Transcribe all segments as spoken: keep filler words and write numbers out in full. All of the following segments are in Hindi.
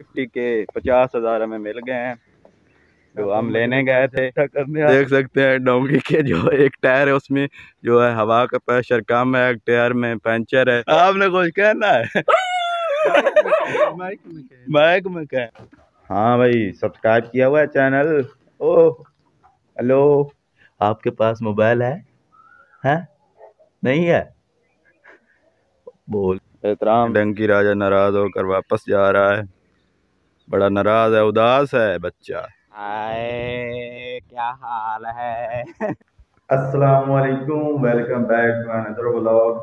इफ्टी के पचास हजार हमें मिल गए हैं जो हम लेने गए थे। देख सकते हैं डोंगी के जो एक टायर है उसमें जो है हवा का प्रेशर कम है, एक टायर में पंचर है। आपने कुछ कहना है? माइक में कह माइक में कह हाँ भाई, सब्सक्राइब किया हुआ है चैनल। ओ हेलो, आपके पास मोबाइल है? हैं नहीं है? बोल एहतराम। डंकी राजा नाराज होकर वापस जा रहा है, बड़ा नाराज है, उदास है बच्चा। आए क्या हाल है। अस्सलाम वालेकुम, welcome back to another vlog.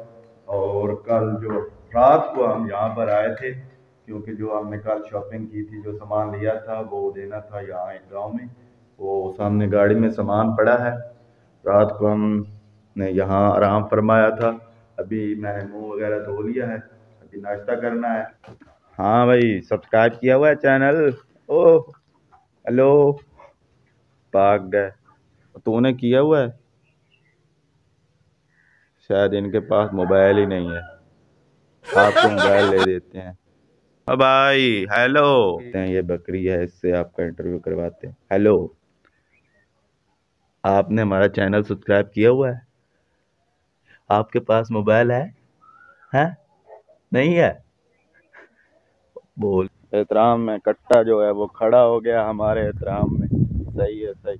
और कल जो रात को हम यहाँ पर आए थे क्योंकि जो हमने कल शॉपिंग की थी, जो सामान लिया था वो देना था यहाँ एक गांव में। वो सामने गाड़ी में सामान पड़ा है, रात को हमने यहाँ आराम फरमाया था। अभी मैंने मुँह वगैरह धो लिया है, अभी नाश्ता करना है। हाँ भाई, सब्सक्राइब किया हुआ है चैनल। ओह हेलो, भाग गए। तूने किया हुआ है? शायद इनके पास मोबाइल ही नहीं है, आपको मोबाइल ले देते हैं। अब भाई हेलो, ये बकरी है, इससे आपका इंटरव्यू करवाते हैं। हेलो, आपने हमारा चैनल सब्सक्राइब किया हुआ है? आपके पास मोबाइल है? हैं नहीं है? बोल एहतराम में कट्टा जो है वो खड़ा हो गया हमारे एहतराम में। सही है सही।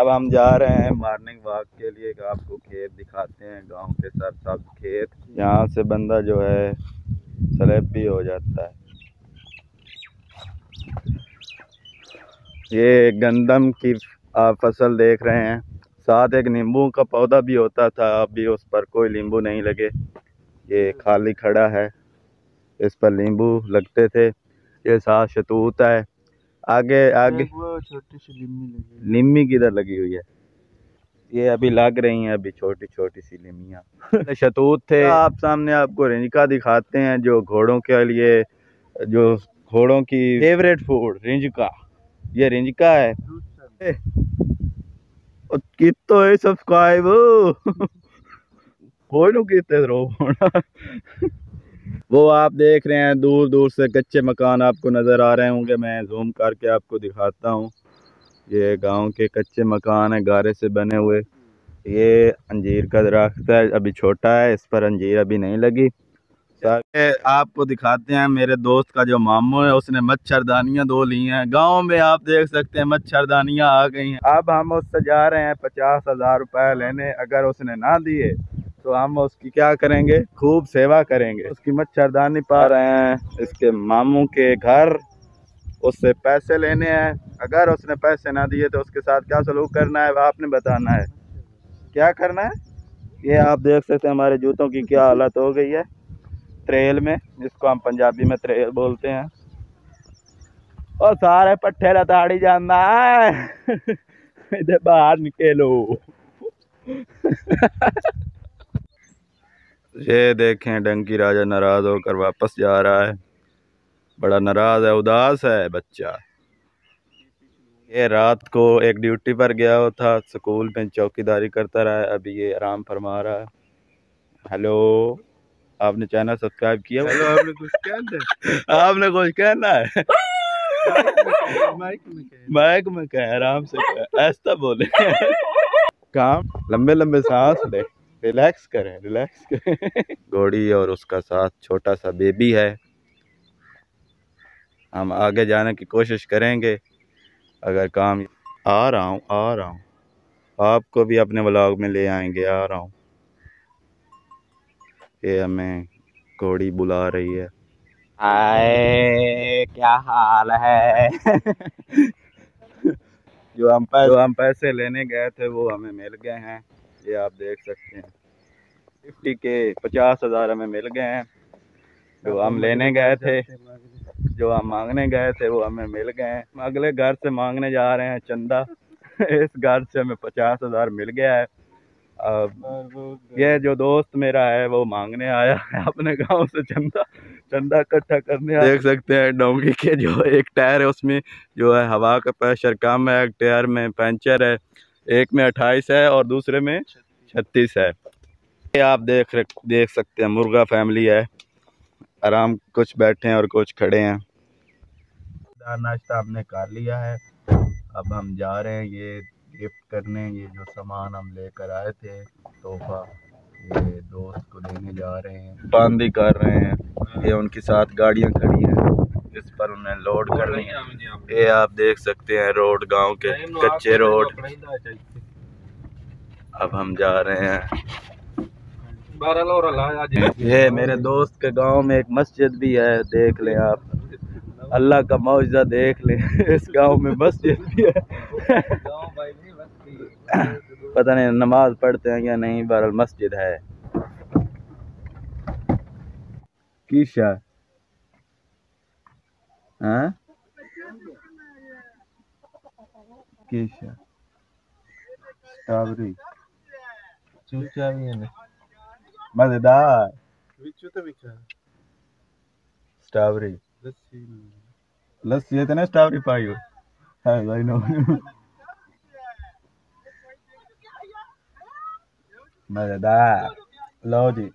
अब हम जा रहे हैं मॉर्निंग वॉक के लिए। आपको खेत दिखाते हैं, गांव के सब सब खेत। यहाँ से बंदा जो है स्लिप भी हो जाता है। ये गंदम की आप फसल देख रहे हैं, साथ एक नींबू का पौधा भी होता था, अभी उस पर कोई नींबू नहीं लगे। ये खाली खड़ा है, इस पर नींबू लगते थे। ये साथ शतूत है, आगे आगे छोटी सी लिम्मी लिम्मी किधर लगी हुई है, ये अभी लग रही हैं, अभी छोटी छोटी सी लिम्मियाँ शतूत थे। आप सामने आपको रिंजका दिखाते हैं, जो घोड़ों के लिए, जो घोड़ों की फेवरेट फूड रिंजका। ये रिंजका है। कितो है सब्सक्राइब कितने रो होना। वो आप देख रहे हैं दूर दूर से कच्चे मकान आपको नज़र आ रहे होंगे, मैं जूम करके आपको दिखाता हूँ। ये गांव के कच्चे मकान है, गारे से बने हुए। ये अंजीर का दरख्त है, अभी छोटा है, इस पर अंजीर अभी नहीं लगी। आपको दिखाते हैं मेरे दोस्त का जो मामू है, उसने मच्छरदानियाँ दो ली हैं। गांव में आप देख सकते हैं मच्छरदानियाँ आ गई हैं। अब हम उससे जा रहे हैं पचास हज़ार रुपये लेने। अगर उसने ना दिए तो हम उसकी क्या करेंगे, खूब सेवा करेंगे। उसकी मच्छरदानी पा रहे हैं इसके मामू के घर, उससे पैसे लेने हैं। अगर उसने पैसे ना दिए तो उसके साथ क्या सलूक करना है आपने बताना है, क्या करना है। ये आप देख सकते हैं हमारे जूतों की क्या हालत हो गई है, त्रेल में, जिसको हम पंजाबी में त्रेल बोलते हैं। और सारे पट्ठे लताड़ी जाना है इधर बाहर निकलो। ये देखें डंकी राजा नाराज होकर वापस जा रहा है, बड़ा नाराज है, उदास है बच्चा। ये रात को एक ड्यूटी पर गया हुआ था, स्कूल में चौकीदारी करता रहा है, अभी ये आराम फरमा रहा है। हेलो, आपने चैनल सब्सक्राइब किया? हेलो, आपने कुछ कहना है? आपने कुछ कहना है? माइक में कह माइक में कह आराम से ऐसा बोले काम। लंबे लंबे सांस ले, रिलैक्स करें, रिलैक्स करें। घोड़ी और उसका साथ छोटा सा बेबी है। हम आगे जाने की कोशिश करेंगे अगर काम। आ रहा हूँ आ रहा हूँ, आपको भी अपने व्लॉग में ले आएंगे, आ रहा हूँ। ये हमें घोड़ी बुला रही है। आए क्या हाल है। जो हम जो हम पैसे लेने गए थे वो हमें मिल गए हैं। ये आप देख सकते हैं फिफ्टी के पचास हज़ार हमें मिल गए हैं, जो हम लेने गए थे, जो हम मांगने गए थे वो हमें मिल गए हैं। अगले घर से मांगने जा रहे हैं चंदा, इस घर से हमें पचास हज़ार मिल गया है। अब ये जो दोस्त मेरा है वो मांगने आया है अपने गांव से चंदा, चंदा इकट्ठा करने आया। देख सकते हैं डोंगी के जो एक टायर है उसमें जो है हवा का प्रेशर कम है, एक टायर में पंचर है, एक में अट्ठाईस है और दूसरे में छत्तीस है। ये आप देख देख सकते हैं मुर्गा फैमिली है, आराम कुछ बैठे हैं और कुछ खड़े हैं। चार नाश्ता हमने कर लिया है। अब हम जा रहे हैं ये गिफ्ट करने, ये जो सामान हम लेकर आए थे तोहफा, ये दोस्त को लेने जा रहे हैं। बांदी कर रहे हैं, ये उनके साथ गाड़ियाँ खड़ी हैं इस पर उन्हें लोड करनी है। ये आप देख सकते हैं रोड, गांव के कच्चे रोड। अब हम जा रहे हैं। ये मेरे दोस्त के गांव में एक मस्जिद भी है, देख लें आप, अल्लाह का मौजज़ा देख लें। इस गांव में मस्जिद भी है, पता नहीं नमाज पढ़ते हैं या नहीं, बहरहाल मस्जिद है। कीशा हाँ? कीशा स्ट्रॉबेरी चूचा भी है ना, मजेदार स्ट्रॉबेरी लस्सी है ना, स्ट्रॉबेरी पाई हो। आई नो मजेदार। लो जी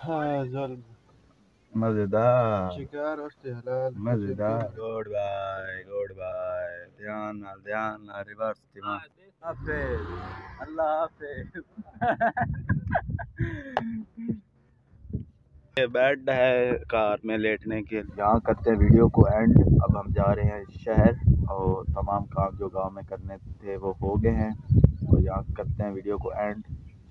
हाँ मजेदार शिकार और मजेदार। गुड बाय गुड बाय, ध्यान ना ध्यान ना, रिवर्स दिमाग। हाफिज़ अल्लाह हाफिज़। बेड है कार में लेटने के। यहाँ करते हैं वीडियो को एंड। अब हम जा रहे हैं शहर और तमाम काम जो गांव में करने थे वो हो गए हैं, और यहाँ करते हैं वीडियो को एंड।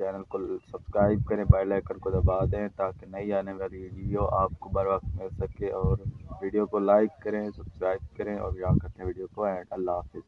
चैनल को सब्सक्राइब करें, बेल आइकन को दबा दें ताकि नई आने वाली वीडियो आपको बर वक्त मिल सके, और वीडियो को लाइक करें, सब्सक्राइब करें, और यहाँ करते हैं वीडियो को एंड। अल्लाह हाफिज़।